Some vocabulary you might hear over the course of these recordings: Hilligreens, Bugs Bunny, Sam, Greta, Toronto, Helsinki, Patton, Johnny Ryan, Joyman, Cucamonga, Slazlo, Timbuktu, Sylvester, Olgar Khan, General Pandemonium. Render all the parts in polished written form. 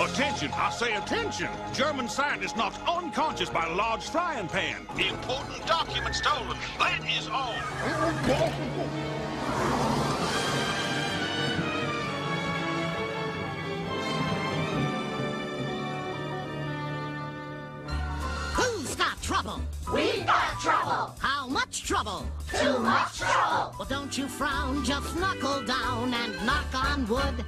Attention, I say attention. German scientist knocked unconscious by a large frying pan. Important document stolen. That is all. Who's got trouble? We've got trouble. How much trouble? Too much trouble. Well, don't you frown, just knuckle down and knock on wood.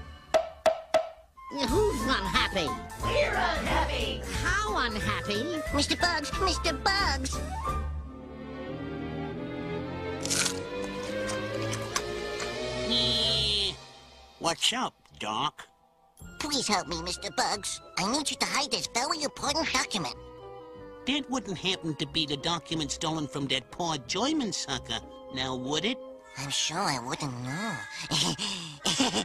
Who's unhappy? We're unhappy! How unhappy? Mr. Bugs! Mr. Bugs! What's up, Doc? Please help me, Mr. Bugs. I need you to hide this very important document. That wouldn't happen to be the document stolen from that poor Joyman sucker, now would it? I'm sure I wouldn't know.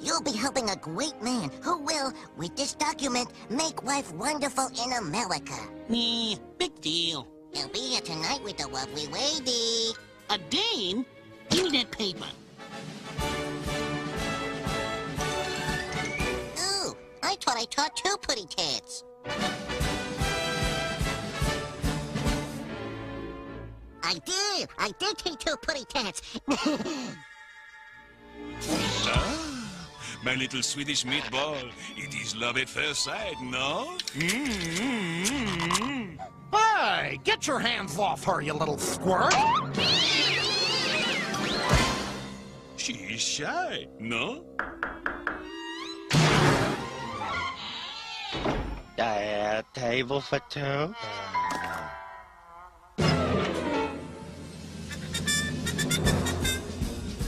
You'll be helping a great man who will, with this document, make life wonderful in America. Big deal. He'll be here tonight with the lovely lady. A dame? Give me that paper. Ooh, I thought I taught two pretty cats. I did teach two pretty cats. My little Swedish meatball. It is love at first sight, no? Hey, get your hands off her, you little squirt! She is shy, no? A table for two?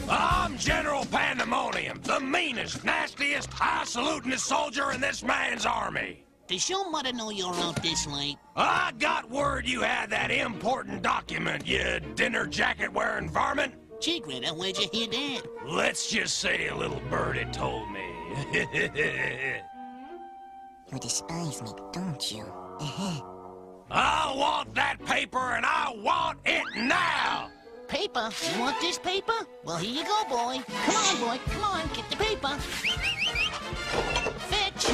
I'm General Pandemonium, the meanest, nastiest, high-salutinest soldier in this man's army. Does your mother know you're out this late? I got word you had that important document, you dinner jacket-wearing varmint. Gee, Greta, where'd you hear that? Let's just say a little birdie told me. You despise me, don't you? I want that paper, and I want it now! Paper? You want this paper? Well, here you go, boy. Come on, boy. Come on, get the paper. Fetch.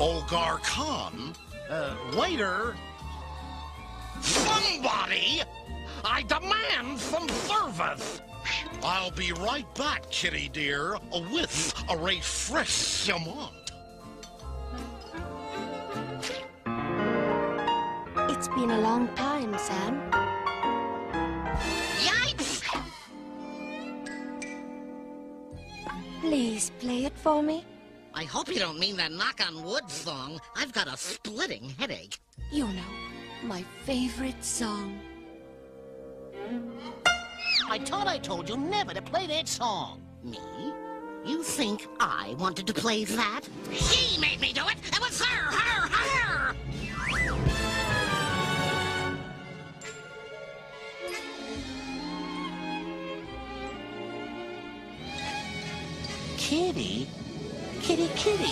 Olgar Khan? Waiter? Somebody! I demand some service! I'll be right back, kitty dear, with a refreshment. It's been a long time, Sam. Yikes! Please play it for me. I hope you don't mean that knock on wood song. I've got a splitting headache. You know, my favorite song. I thought I told you never to play that song. Me? You think I wanted to play that? She made me do it! It was her! Kitty, kitty, kitty.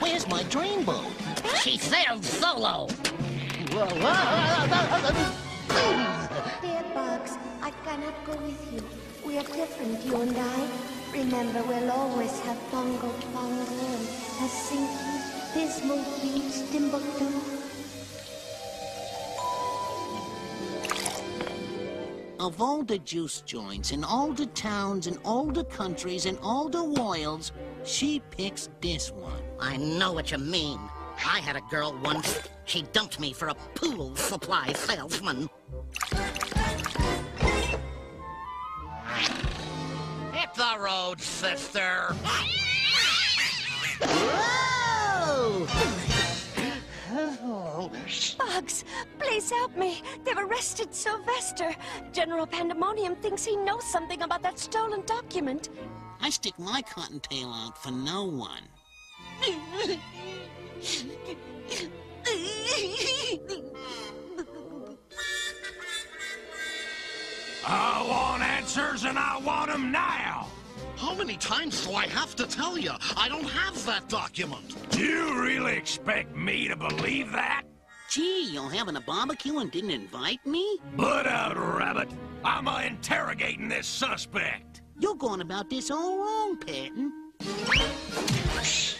Where's my dreamboat? She sailed solo. Dear Bugs, I cannot go with you. We are different, you and I. Remember, we'll always have Bongo Bongo and Helsinki, Dismal Beach, Timbuktu. Of all the juice joints, in all the towns, in all the countries, in all the wilds, she picks this one. I know what you mean. I had a girl once. She dumped me for a pool supply salesman. The road, sister. Whoa! Bugs, please help me. They've arrested Sylvester. General Pandemonium thinks he knows something about that stolen document. I stick my cottontail out for no one. I want answers, and I want them now! How many times do I have to tell you? I don't have that document. Do you really expect me to believe that? Gee, you're having a barbecue and didn't invite me? Butt out, rabbit. I'm interrogating this suspect. You're going about this all wrong, Patton.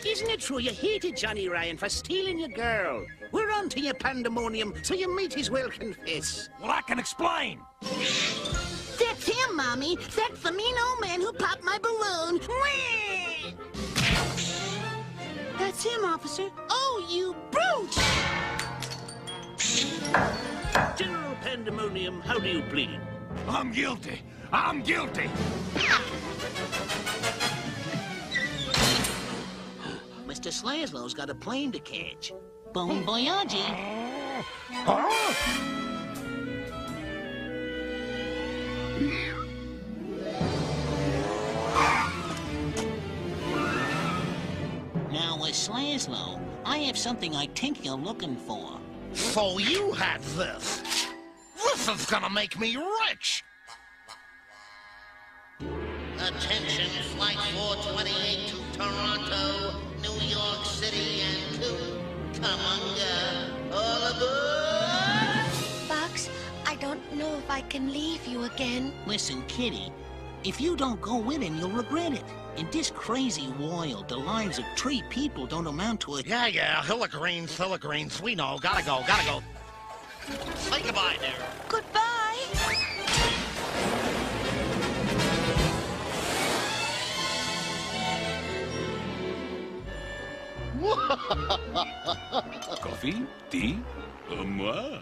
Isn't it true you hated Johnny Ryan for stealing your girl? We're on to your pandemonium, so you might as well confess. Well, I can explain. That's him, Mommy. That's the mean old man who popped my balloon. Whee! That's him, officer. Oh, you brute! General Pandemonium, how do you plead? I'm guilty. I'm guilty. Mr. Slazlo's got a plane to catch. Bon voyage! Now, with Slazlo, I have something I think you're looking for. So you have this. This is gonna make me rich! Attention, Flight 428 to Toronto, New York City, and Cucamonga. All aboard! Bugs, I don't know if I can leave you again. Listen, Kitty, if you don't go with him, you'll regret it. In this crazy world, the lives of three people don't amount to a... Yeah, Hilligreens, we know. Gotta go. Say goodbye there. Goodbye! Coffee? Tea? Moi?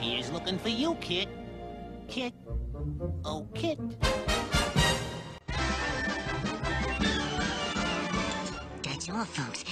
He's looking for you, Kit. Kit. Oh, Kit. That's all, folks.